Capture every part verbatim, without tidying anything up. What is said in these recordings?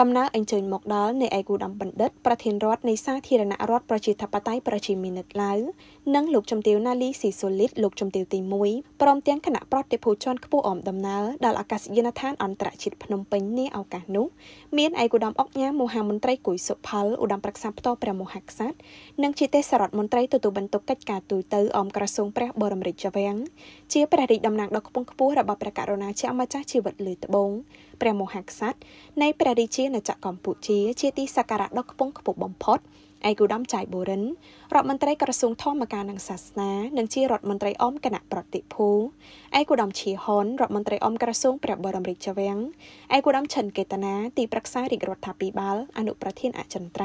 ดำน้าอันเชิญหมอกดอลในไอกูดำบันดัดประเทศรัฐในซาธีรณรัฐประชิดทับไตประชิมินัดล้านั่งหลุดจมเตียวนาลีสีโซลิดหลุดจมเตียวตีมุ้ยพร้อมเตียงขณะปลอดเดพูชอนขบออมดำน้าดาลอากาศยานท่านอันตรชิดพนมเป็นเนอากานุเมียนไอกูดำออกแง่โมหะมนตรีกุยสุพัลอุดมปรักษาโตประโมหักษัตนั่งชิเตสรดมนตรีตัวตัวบรรทุกกัดกาตุยเตออมกระทรวงพระบรมราชวังเชี่ยประดิษฐ์ดำนางดอกปงขบระบาประกาศนาเชื่อมาจากชีวิตหรือตะบงเปรโมหักษัตในประดิษฐ์ในจักรกองปุชีเชติสการะดอกปงขบบอมพดไอกูดัมจ่ายโบรินรัฐมนตรีกระทรวงท่อมาการทางศาสนาหนึ่งที่รัฐมนตรีอ้อมคณะปฏิภูไอกูดัมชีฮอนรัฐมนตรีอ้อมกระทรวงพระบรมราชวังไอกูดัมเฉินเกตนาตีปรักษาริกรัฐปิบาลอนุประเทศอาจันไตร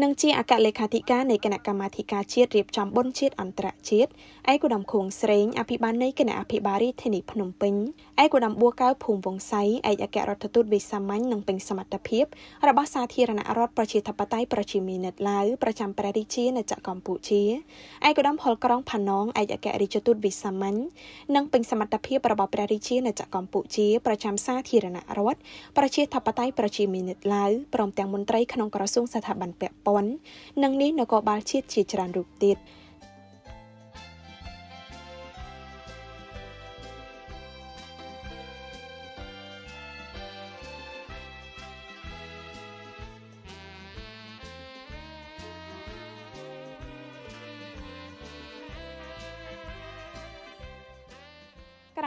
หนึ่งที่อากาศเลขาธิการในคณะกรรมาธิการเชียดเรียบจำบนเชียดอันตรเชียดไอกูดำคงเสริงอภิบาลในคณะอภิบาลีเทนิพนมเปงไอกูดำบัวก้าวภูมิวงไซไออากาศรัฐทูตวิสามันนังเป็นสมัตเพียบระบาสาธีรณรัฐประชิดทับไตประชิมีนัดลายประจำประดิษฐ์ในจักรกองปุชีไอกูดำพอลกรองพันน้องไออากาศริจทูตวิสามันนังเป็นสมัตเพียบระบาประดิษฐ์ในจักรกองปุชีประจำสาธีรณรัฐประชิดทับไตประชิมีนัดลายพร้อมแต่งมนตรีขนงกระทรวงสถาบันเปียปอนนังนี้นกบาลชีดชีจรันรูปติดกร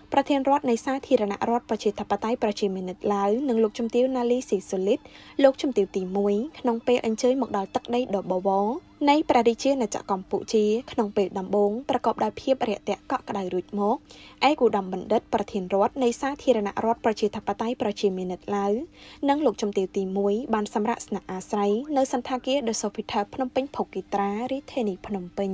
ประเทศรัฐในซาธีรณรัฐประชิดทับไตประชิมินัดลายหนึ่งลูกชมติวนาลีสีโซลิดลูกชมติวตีมุ้ยขนมเปย์อันเชยหมกดาวตักได้ดอกบวบในประดิษฐ์ในจักรกองปุชีขนมเปย์ดำบงประกอบดาวเพียบเรียเตะเกาะกระไดรุดมกไอคูดำบันเดตประเทศรัฐในซาธีรณรัฐประชิดทับไตประชิมินัดลายหนึ่งลูกชมติวตีมุ้ยบานสำรัสนาอาศัยในสันทาเกียเดอโซพิทัพพนมเปญผกิตราริเทนิพนมเปญ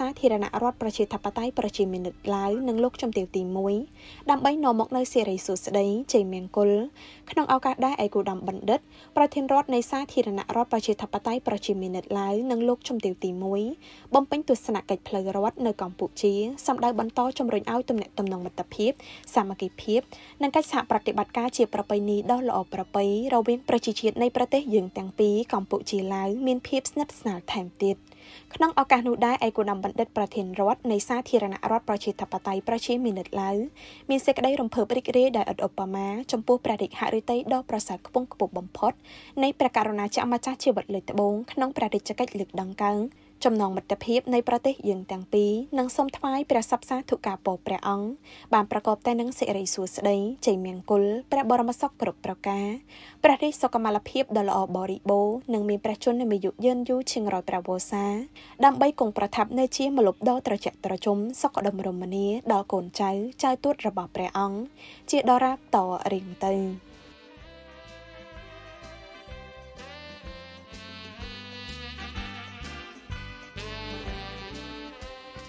ทีรณรัฐประชิดทับไตประชิมินัดลายนังลูกจมเตียวตีมุ้ยดำใบนอมกในเสรีสุสได้เจเมียงกุลขนมเอากาได้ไอกูดำบันเดตประเทศรัฐในซาทีรณรัฐประชิดทับไตประชิมินัดลายนังลูกจมเตียวตีมุ้ยบำเพ็ญตุสนะเกตเพลย์รัฐในกองปุชีสำได้บรรโตจมเรียนเอาตำแหน่งตำแหน่งมัตตเพียบสามัคคีเพียบนังกัจฉาปฏิบัติการเชียประไปนี้ด้อละอประไปเราเว้นประชิดในประเทศยึงแตงปีกองปุชีลายเมียนเพียบสนับสนุนแถมติด Knong Okanuda, I could number that Pratin Rot, Nasa Tirana Arab Prochita Patai Prachi Minute Lao, means secondary on public grade at Opama, Champo Pradic Harita, Do Prasak Punk Bompot, Nay Pracarona Chamachi but lit bone, Knong Pradic Lick Dunkang, Chamnong but the peep, Nay Prate Yung Tangpi, Nung some time Prasapsa took up Preang, Bam Prakop Tanang Seri Susday, Jamian Kul, Praboramasak Proka, Pradi Sokamala Peep, the law body bow, Nung me Prachun, me you yen you ching rod pravosa. Đam bay cùngประทับในชีมลุบดอตระเจตระจุมสกดมรมณีดอกนใจใจตัวระบอบแปรอังเจียดรับต่อริงตึง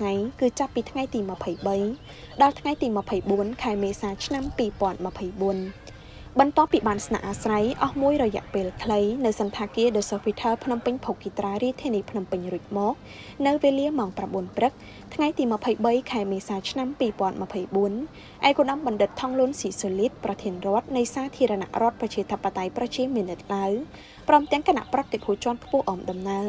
ไงคือจับปีทั้งไงตีมาไผ่ใบดาวทั้งไงตีมาไผ่บุญขายเมษาชั่นปีปอนมาไผ่บุญบรรทอปีบานสนาอาศัยออกมุ้ยระยะเปลคล้ายในสันทากีเดอร์ซอฟิเทอร์พนมเป็นผกกิตรารีเทนิพนมเป็นรุดมอกเนเวเลียมองประบุนปรักทั้งไงตีมาไผ่ใบขายเมษาชั่นปีปอนมาไผ่บุญไอโกนัมบันเด็ดท่องล้นสีสุลิตประเทนรอดในซาธีรณรอดประเชทปไตยประเชมินิตไลพร้อมแต่งคณะปรับติดหูจวนผู้ออมดำเนิน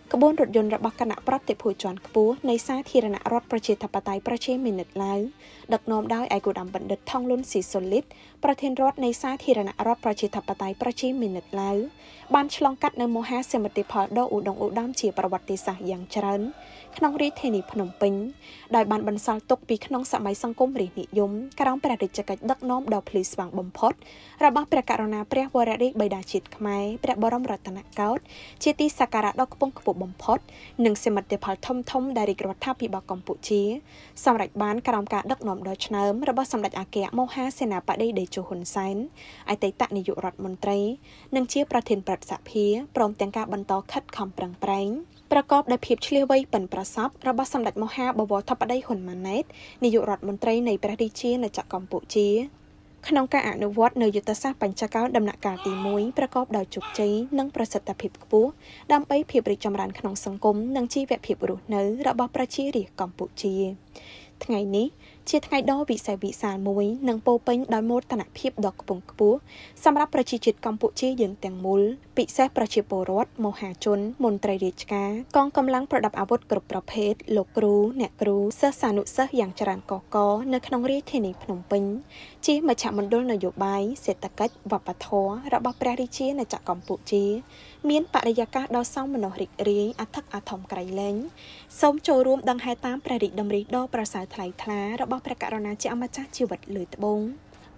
กระบวนรถยนต์ระบคณะปรับติผูจวนกบูในซาธีรณรถประเชทปไตยประเชมินิตไลดักนอมได้ไอกุดัมบันเด็ดท่องล้นสีสลิดประเทนรถในซาธีรณรถประเชทปไตยประเชมินิตไลบานฉลองกัดในโมฮาเซมติพอดอุดงอุดามเชียประวัติศาสตร์อย่างเจริญขนมรีเทนิพนมปิงได้บานบรรซาตกปีขนมสมัยสังคมรีนิยมกระร้องประดิษฐ์จักรดักน้อมดาวพลิสว่างบอมพดระบบประกาศนาเปรียบวรดิบดาชิดขมายเปรียบบรมรัตนเกล้าเชติสการะดอกปงกบบอมพดหนึ่งเสมติพอดทมทมได้ริกรัฐาพิบากรมปุชีสำหรับบานกระร้องการดักน้อมดาวชเนิมระบบสำหรับอาเกะโมฮาเสนาปะได้เดจูหุนไซน์ไอเตตะนิยุรัฐมนตรีหนึ่งเชี่ยประเทนประสะเพียพร้อมแต่งการบรรทอคัดคำปรังแปรงประกอบได้เพียบเฉลี่ยไว้เป็นประซับระบบสำหรับโมฮาบวรทับได้หุนมาเนตนิยุรัฐมนตรีในประเทศจีนและจากกัมพูชีขนมกาอนุวัตเนยุตศาสตร์ปัญจกาดำนักกาตีมุ้ยประกอบดาวจุกใจนั่งประสิทธิภาพกู้ดำไปเพียบริจำรันขนมสังคมนั่งชีแบบเพียบรูเนื้อระบบประชีรีกัมพูชีทั้งนี้เชี่ยทั้งดอวิสัยวิสานมุ้ยนั่งโปเป้งดาวมดตนักเพียบดอกปุ่งกู้สำหรับประชีจิตกัมพูชียืนแตงมูลปิเซประชีโปรสโมหะชนมนตรีดิจกากองกำลังประดับอาวุธกลุ่มประเภทโลกรูเนกรูเสสานุเสอย่างจรันกอกอเนขนมรีเทนิพนมปิงชี้มาฉะมันดลนโยบายเศรษฐกิจวัปทอระบบประดิชีในจักรกัมพูชีเมียนปริยากาดาวเศร้ามโนริกรีอัฐอัฐมไกรเล้งสมโจรวมดังไฮตามประดิดดำริดอประสาไทยทลาระบบประกาศนาจิอามาจ้าชีวิตหลุดบง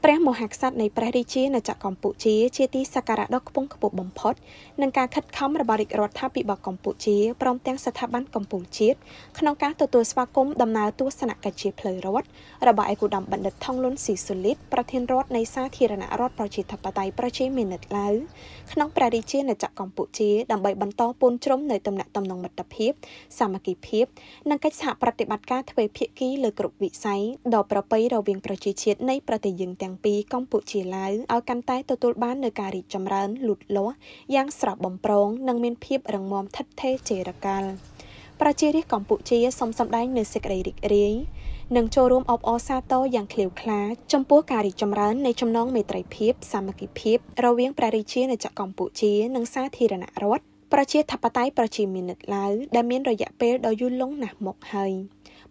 พระมหากษัตริย์ในประเทศจีนในจากกัมพูชีเชติสการะดอกปงกบบ่มพดในการคัดค้ำระบริกรัฐปิบกัมพูชีพร้อมแต่งสถาบันกัมพูชีขนมการตัวตัวสวากมดำนาตัวสนักกจีเพลรถระบายกุดำบันเด็ดท่องล้นสีสุลิตประเทศรถในซาธีรณรถประชิดทับไตประชิดเมนต์ไลน์ขนมประเทศจีนในจากกัมพูชีดำใบบันโตปูนจมในตำหนักตำนองมัตตพิบสามัคคีพิบในกิจสหปฏิบัติการทวีเพียกี้เลยกรุบวิสัยดอกประไปเราเวียงประชิดชีดในประเทศยิงแต่งปีกัมพูชีไลเอาการใต้ตัวตัวบ้านในการริจำรันหลุดล้อย่างสระบ่มโปร่งนังเมียนเพียบรังมอมทัดเทเจรการประเทศกัมพูชีสมสำได้ในเซกเรดิกเรียหนึ่งโชว์รวมออบอซาโตอย่างเคลียวคลาจมปัวการิจำรันในจำนองเมตรพิบสามัคคีพิบเราเวียงประเทศในจักรกัมพูชีนังซาธีรณรสประเทศทับไตประชิมินิตไลดามิเอนระยะเปรดยุลงหนักหมกเฮย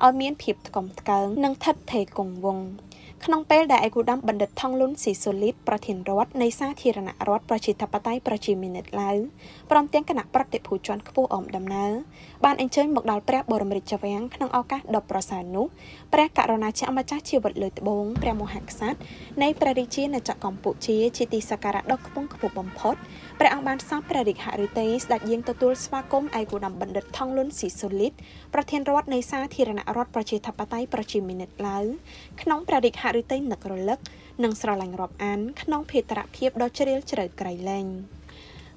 เอาเมียนเพียบกำกังนังทัดเทกงวง ขนมประดิษฐ์หารือเต้นหนักรลึกหนึ่งสลายรอบอันขนมเพตระเพียบดอเชเรียลเฉลิมไกรแรง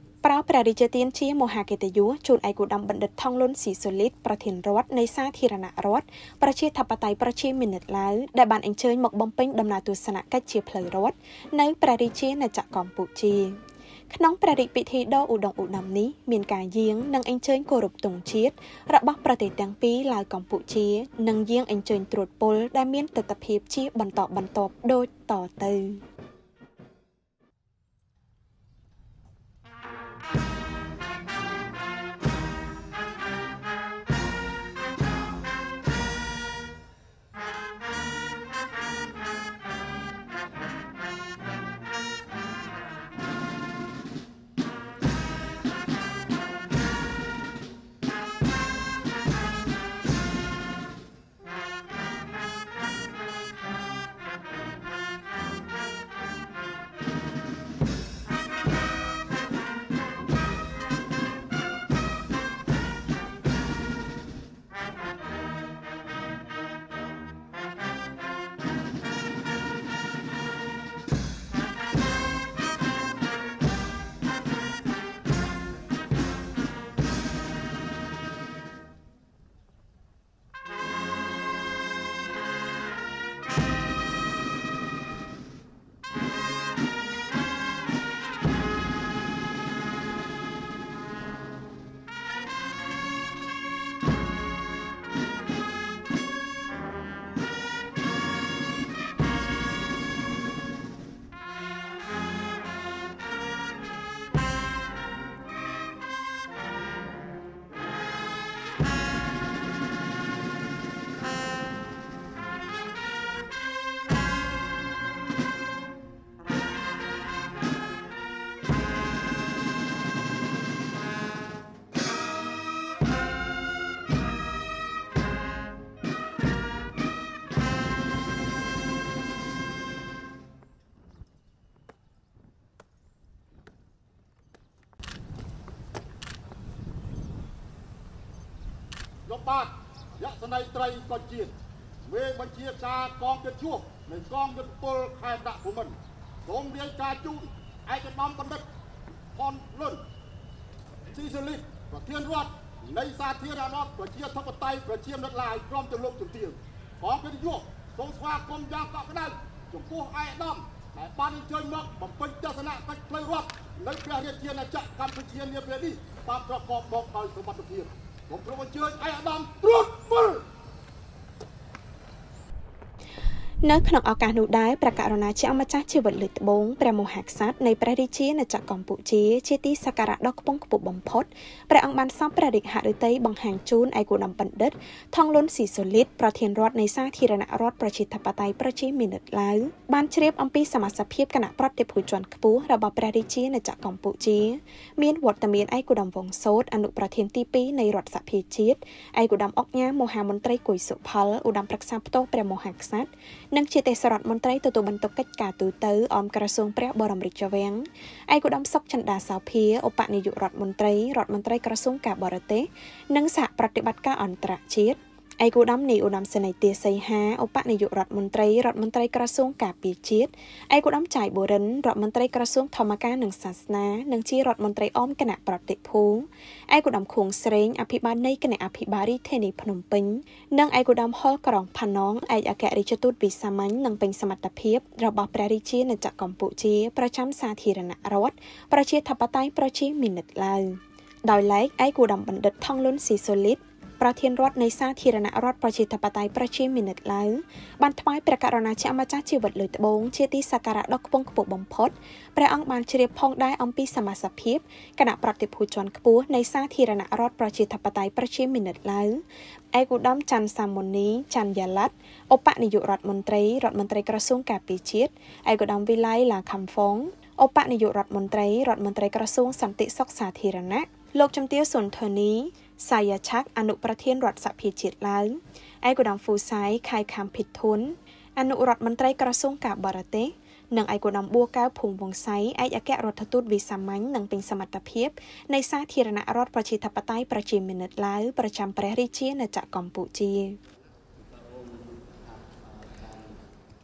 นังทัดเทกงวง ปราประดิษฐ์เตียนชี้โมหะเกตยุชวนไอโกดัมบัณฑิตทองลุนสีสุลิตประเทศรัฐในซาเทรณรัฐประชิดทัพไตประชิดเมียนเนตไลสัมได้รัฐบันตังในจำนองเมตรัยเพียบเราเวียงกัมพูชีไลเอาเมียนเพียบกำกังนังทัดเทกงวง ขนมประดิษฐ์พิธีดออุดงอุดมนี้มีการเยียงนังเองเชิญกรุบตรงชีดระบอบประชาธิปไตยประชิดมิเนตไลสัมได้รัฐบันตังในจำนองเมตรัยเพียบเราเวียงกัมพูชีไลเอาเมียนเพียบกำกังนังทัดเทกงวงขนมประดิษฐ์พิธีดออุดงอุดมนี้มีการเยียงนังเองเชิญกรุบตรงชีดระบอบประชาธิปไตยประชิดมิเนตไล ยกปากยักษ์สนายไตรก็จีนเมื่อบัญชีการกองเกิดช่วงในกองเกิดปูลไข่ตะบุมันสงเรียนการจุ่มไอกระมังบัณฑิตพรล้นที่สุริตประเทศรัฐในซาเทรณรัฐประเทศทัพไตประเทศรัฐลายพร้อมจะลงจุดเดียวของเป็นยุคสงครามกองยาปะกระได้จงกู้ไอ้ดำแต่ปานเชิญมักบังเป็นเจ้าสนะกัดเพลยรัฐในประเทศเชียนจักรกัมพูเชียนเนเปรีดีตามประกอบกองเผยสมบัติเทียม ในประเทศจีนในจักรกัมพูชีเมียนการเยียงนังเองเชิญกรุบตรงชีดระบอบประชาธิปไตยประชิดมิเนตไลได้บันเองเชิญมกบำเพ็ญศาสนากัดเพลยรวัดในประเทศรัฐในซาเทรณรัฐประชิดทัพไตประชิดเมียนเนตไลได้บันเองเชิญมกบำเพ็ญศาสนากัดเพลยรวัดในประเทศรัฐในซาเทรณรัฐประชิดทัพไตประชิดเมียนเนตไล Nâng khổng áo cả nụ đáy, bà cả rõn á chế ông mà chắc chế vật lực bốn, bà mô hạc sát, này bà đi chế nè chạc gọng bụ chế, chế tí xa cả rạc đọc bông của bộ bóng phốt. Bà ông bàn xong bà định hạ đôi tây bằng hàng chôn ai của nằm bận đất, thong lốn xì xô lít, bà thiền rốt này xa thì rãn á rốt bà chế thập bà tay bà chế mình đất láo. Bàn chế rếp ông bí xa mà xa phiếp cả nạ bà tiếp hủy chuẩn kú, rà bà bà đi chế nè chạc gọng bụ chế. Miên vọt tầm miên ai của đồng vòng sốt, anh nụ bà thiền tí bí này rọt xa phê chết, ai của đồng ốc nhá mô hà môn trây cùi sụ phá, ủ đồng bạc xa tốt bà mô hạc sát. Nâng chia tay sọt môn trái từ từ bắn tốc cách cả từ từ om cà sương prea bờ rầm rịch cho vén. Ai cũng đâm sóc chân đà sào phía, ôp bạn này dụ rọt môn trái, rọt môn trái cà sương cả bờ rết. Nâng xạปฏิบัติការអន្តរជាតិ ai cũng đâm này ôm đâm sân này tia say há, ôp bạn này dụ rọt môn trái, rọt môn trái cà sương cả bì chết. Ai cũng đâm chạy bờ rấn, rọt môn trái cà sương thọ mà cá nâng sạt ná, nâng chia rọt môn trái om cái nạปฏิภู. Ai cũng đâm khung sến, áp hiệp ban này cái này áp hiệp ba đi thế này phồng pính. Nâng ai cũng đâm hở cà ròng phàn nón, ai ở kẻ đi cho tụt bị sa mánh, nâng pính sa mạt tập hiệp, rập bờ bờ đi chia nè chặt còng bộ chia,ประจำสาธิรณรัฐประเทศทัพไตประเทศมินิตลาวดอยไลค์ไอ้กูดำบันเด็ดท่องล้นสีโซลิดประเทศรัฐในสาธิรณรัฐประเทศทัพไตประเทศมินิตลาวบันทไม้ประกาศนาเชื่อมาจากชีวิตเลยตะบงเชื่อที่สักการะดอกบงกบบ่มพดประอังบันเชียบพองได้อัมพีสมาสเพียบขณะปฏิภูจวนกบูในสาธิรณรัฐประเทศทัพไตประเทศมินิตลาวไอ้กูดำจันสามมณีจันยาลัดอปะนิยุรัฐมนตรีรัฐมนตรีกระทรวงการปีชีตไอ้กูดำวิไลหลังคำฟ้องอปะนิยุรัฐมนตรีรัฐมนตรีกระทรวงสันติสุขสาธารณะโลกจำเตี้ยส่วนเธอนี้สายชักอนุประเทศรัฐสัพพิจิตล้างไอ้กูดำฟูไซคายคำผิดทุนอนุรัฐมนตรีกระทรวงการบาร์เต้นังไอ้กูดำบัวก้าวผงวงไซไอ้อาแกะรัฐทูตวิสามัญนังเป็นสมรรถเพียบในสาธิรณรัฐประชาธิปไตยประจำมินิตล้างประจำประเทศจีนจากกัมพูชี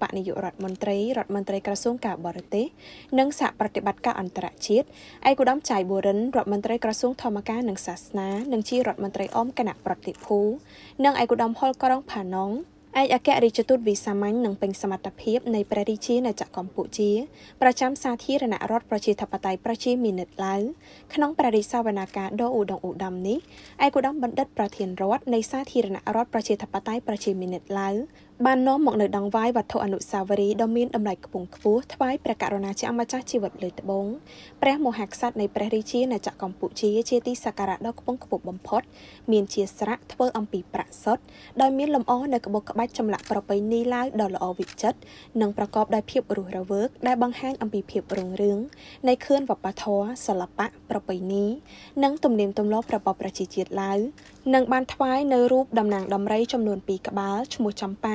ปะนิยุรัฐมนตรีรัฐมนตรีกระทรวงการบาร์เต้นังสะปฏิบัติการอันตรชิตไอ้กูดำใจบัวรินรัฐมนตรีกระทรวงธรรมการนังศาสนานังชี้รัฐมนตรีอ้อมขณะปฏิภูนังไอ้กูดำพอลก็ร้องผ่านน้องไอ้อาแกะริจตุตวิสามัญนังเป็นสมรรถเพียบในประดิชีในจักรกัมพูชีประจำสาธิรณรัฐประชาธิปไตยประชีมินิตลาวขนมประดิษาวนาการดออุดงอุดำนี้ไอ้กูดำบันดัดประเทศรัฐในสาธิรณรัฐประชาธิปไตยประชีมินิตลาวบ้านน้องหมอกเหนือดังไว้วัดโทอนุสาวรีย์ดอมินดำไหลกระปุ่งฟูทวายประกาศนาชีอมาจากชีวิตเลยตะบงแปรโมหักษัตในประดิชีในจักรกัมพูชีเชติสักการะดอกกระปุ่งกระปุกบำพดมีนเชียสระทวายอัมปีประสดดอมินลำอ้อในกระบอกจำละประไปนีลาดอลอวิจัดนังประกอบได้เพียบรูระเวิร์กได้บางแห่งอัมพีเพียบรุงเรืองในเคลื่อนวับปะทอสลับปะประไปนี้นังตุ่มเนียมตุ่มล้อประปอบประจิจิตลาวนังบานทวายในรูปดำนางดำไรจำนวนปีกบ้าชมูจำปา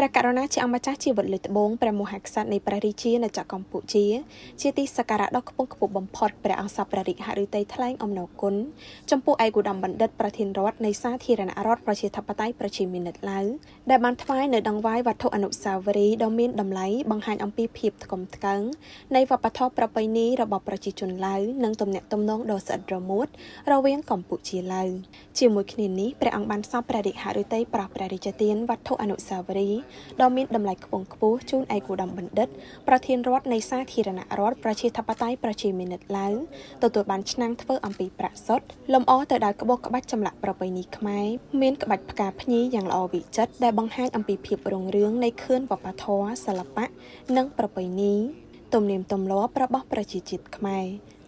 ประกาศนาจะอังมาจากชีวิตเลยตะบงประมุหักษัตในประดิชีในจักรกัมพูชีเชติสักการะดอกกระปุกกระปุกบำพดประอังสับประดิษฐ์หาฤทัยทลายอมนอกกุลจำปูไอกูดำบันเด็ดประเทศรัฐในสาธิรณรัฐประชาธิปไตยประชิมินิตลาวได้บันทายในดังไว้วัดโทอนุสาวรีย์ดอมินดำไหลบังหันอัมพีพีบกลมกังในวัปปะทอประไปนี้ระบบประชิจุนลาวนังตมเนะตมนองดอสดรมุดเราเวียงกัมพูชีลาวชีมุขณินี้ประอังบันสับประดิษฐ์หาฤทัยปราบประดิษฐ์เตียนวัดโทอนุสาวรีย์ดอมินดำไหลกระปุงกบูจูนไอกูดำบันเด็ดประเทศรัฐในสาธิรณรัฐประชาธิปไตยประชิมินิตลาวตัวตัวบันชนังทเวออัมพีประสดลมอ้อเตอดากระบอกกระบัดจำละประไปนี้ขมายเมียนกระบัดประกาพนี้อย่างละอวิจัดได้บังแห่งอัมพีพีบรงเรืองในเคลื่อนวัปปะทอสลับปะนั่งประไปนี้ตมเนียมตมล้อประบอกประจิจิตขมาย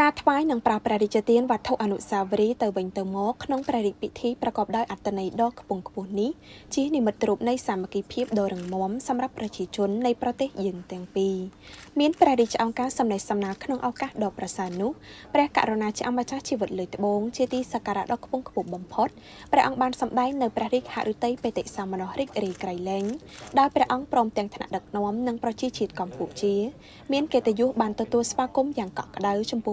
การถวายหนังปลาประดิจเตียนวัดเท่าอนุสาวรีย์เตอร์เบงเตอร์มอกน้องประดิษฐ์พิธีประกอบด้วยอัตนัยดอกกระปุงกระปุนนี้ชี้ในมัดรูปในสามัคคีเพียบโดยรังม้อมสำหรับประชาชนในประเทศยิงเตียงปีเมียนประดิษฐ์เอาการสำนักสำนักน้องเอาการดอกประสานุประกาศรณาจะเอามาช้าชีวิตเลยตะบงเชติสการะดอกกระปุงกระปุนบอมพอดประอังบานสำได้ในประดิษฐ์หาฤทัยไปเตะสามโนริกรีไกรเล้งได้ประอังปลอมเตียงถนัดดักน้อมนังประชีชีดกอมผูกชี้เมียนเกตยุบานตัวตัวสปาก้มอย่างเกาะกระดาษชมพู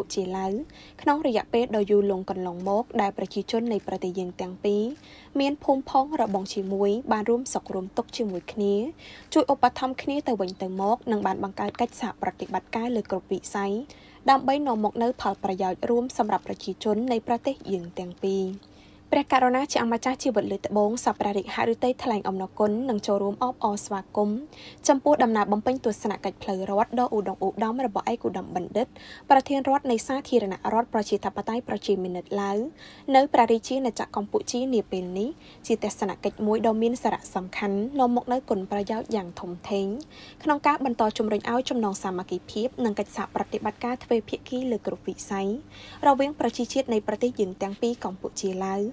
ูชีลาวขนองระยะเป๊ะโดยยูลงกันลงมกได้ประชีชนในประเทศยิงแตงปีเมียนพมพ้องระบองชีมวยบานร่วมสกรวมตกชีมวยคณีช่วยอปธรรมคณีแต่วันแต่มกนางบานบังการกัจฉาปฏิบัติการเลยกรบวิไซดำใบนอมกเนื้อผาประหยัดร่วมสำหรับประชีชนในประเทศยิงแตงปีประกาศราชอาณาจักรชีวิตเลยตะบงสับประดิษฐ์หฤทัยแถลงอมนกลหนังโชว์รวมออบอสวากมจำปูดำนาบำเพ็ญตัวสนักกัดเพลรวัดดออุดงอุดมระบบไอกุดำบันเดตประเทศรัฐในซาทีรณรัฐประชีทัพไตประชีมินัดล้าเนื้อประดิชีในจักรกัมพูชีเนเปลนี้จีแต่สนักกัดมวยดอมินสระสำคัญนอมกเนื้อกลประยาวอย่างถมเทงขนองกาบันต่อชมรมเอาชมนองสามัคคีพิบนังกัดสาปฏิบัติการทเวพิคีเลกรุวิไซเราเวียงประชีชีในประเทศยิงแตงปีกัมพูชีล้า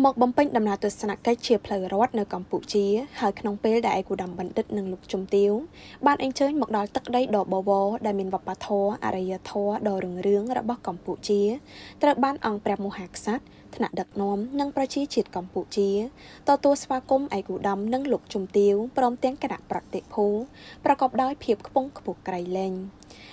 หมอกบำเพ็ญดำนาตัวสนักใกล้เชียบเพลรวัดในกัมพูชีหายขนมเป้ได้กูดำบันเด็ดหนึ่งลูกจมติ้วบ้านเองเชิญหมอกดอยตักได้ดอกบวบได้เมนวับปะทออารยทอดอเรืองเรืองระบกัมพูชีตระบ้านอังแปรโมหักซัดถนัดดักน้อมนั่งประชีฉีดกัมพูชีต่อตัวสปากมไอกูดำนั่งลูกจมติ้วพร้อมเตียงกระดาษประเตะพูประกอบด้วยเพียบกระปุงกระปุกไกรเล่ง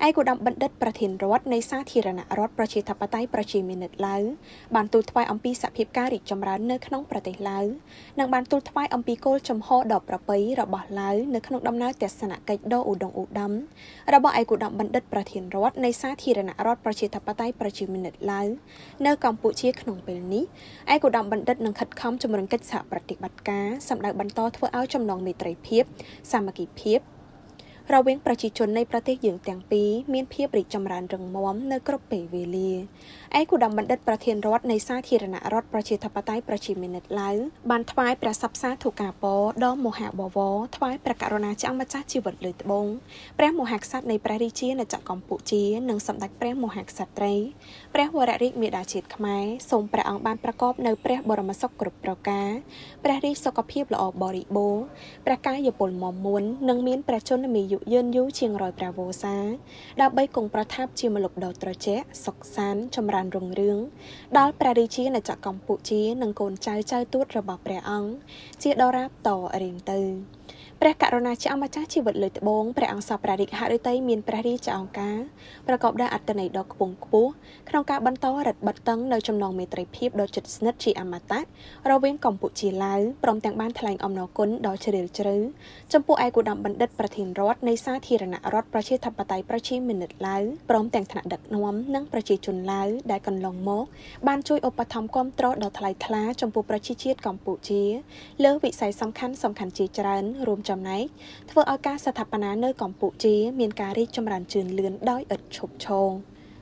ไอกูดำบันดัดประเทศรัฐในซาทีรณรัฐประชีทัพไตประชีมินัดล้าบานตูทวายอัมพีสับพิบการิจจำรันเนื้อขนมประเทศล้านางบานตูทวายอัมพีโกลจมห่อดอกประเปยระบาดล้าเนื้อขนมดำน้าแต่สนักกัดดออุดงอุดมระบาดไอกูดำบันดัดประเทศรัฐในซาทีรณรัฐประชีทัพไตประชีมินัดล้าเนื้อกัมพูชีขนมเป็นนี้ไอกูดำบันดัดนังขัดคำจำรันกัจฉาปฏิบัติการสำหรับบันต่อทว่าเอาจำนองเมตรัยเพียบสามัคคีเพียบเราเว้งประชาชนในประเทศยิงแตงปีเมียนเพียบริจำรานเริงม้อมในกรอบเปเวลีไอ้กูดำบันดัดประเทศรัฐในซาทีรณรัฐประชีทัพไตประชีมินัดล้าบันทวายประซับซาถูกกาปอดอมโมหะบวบทวายประกาศราชอาณาจักรชีวิตเลยตะบงแปรโมหักษัตในประดิชีณจักรกัมพูชีหนึ่งสำนักแปรโมหักษัตรีแปรวรริกเมดาชิดขมายทรงประอังบานประกอบในแปรบรมศพกรุบประกาแปรริสกเพียบละออกบริโบประกาศยปลมอมม้วนหนึ่งเมียนประชนมีอยู่ ยืน ยุ เชียงรอยปราโวษา ดาวใบกงประทับชีมลบดาวตรเจสกซานชำรานรุงเรืองดาวประดิชีในจักรกัมพูชีนังโกนใจใจตูดระบอบแปรอังเชียดาราบต่อเริงตือ ព្រះករុណាជាអមចាជាជីវិតលើតបងព្រះអង្គសពរារិកហឫទ័យមានព្រះរាជអង្ការប្រកបដោយអត្តន័យដ៏ខ្ពង់ខ្ពស់ក្នុងការបន្តរត់បិទតឹងនៅចំណងមេត្រីភាពដោយចិត្តស្និទ្ធជាអមតៈរវាងកម្ពុជា លើវិស័យសំខាន់សំខាន់ជាច្រើនរួមចំណែកធ្វើឲ្យការស្ថាបនានៅកម្ពុជាមានការរីកចម្រើនជឿនលឿនដោយឥតឈប់ឈរ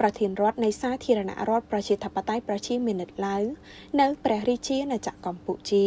ប្រធានរដ្ឋនៃសាធារណរដ្ឋប្រជាធិបតេយ្យប្រជាមានិតឡាវ នៅព្រះរាជាណាចក្រកម្ពុជា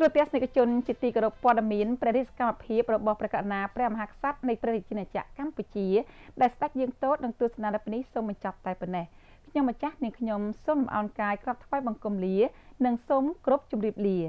ตรวจเทสในกระจนจิตติกระปอดมินประเทศกัมพูชาบอกประกาศนาพระมหากษัตริย์ในประเทศจีนจากกัมพูชีได้สักยิงโต๊ดดังตัวสนามนี้ส้มมันจับไตปนเนยมมาจัดในขยมส้มอ่อนกายกลับท้ายบังกลมเลียหนังส้มกรบจุบรีบเลีย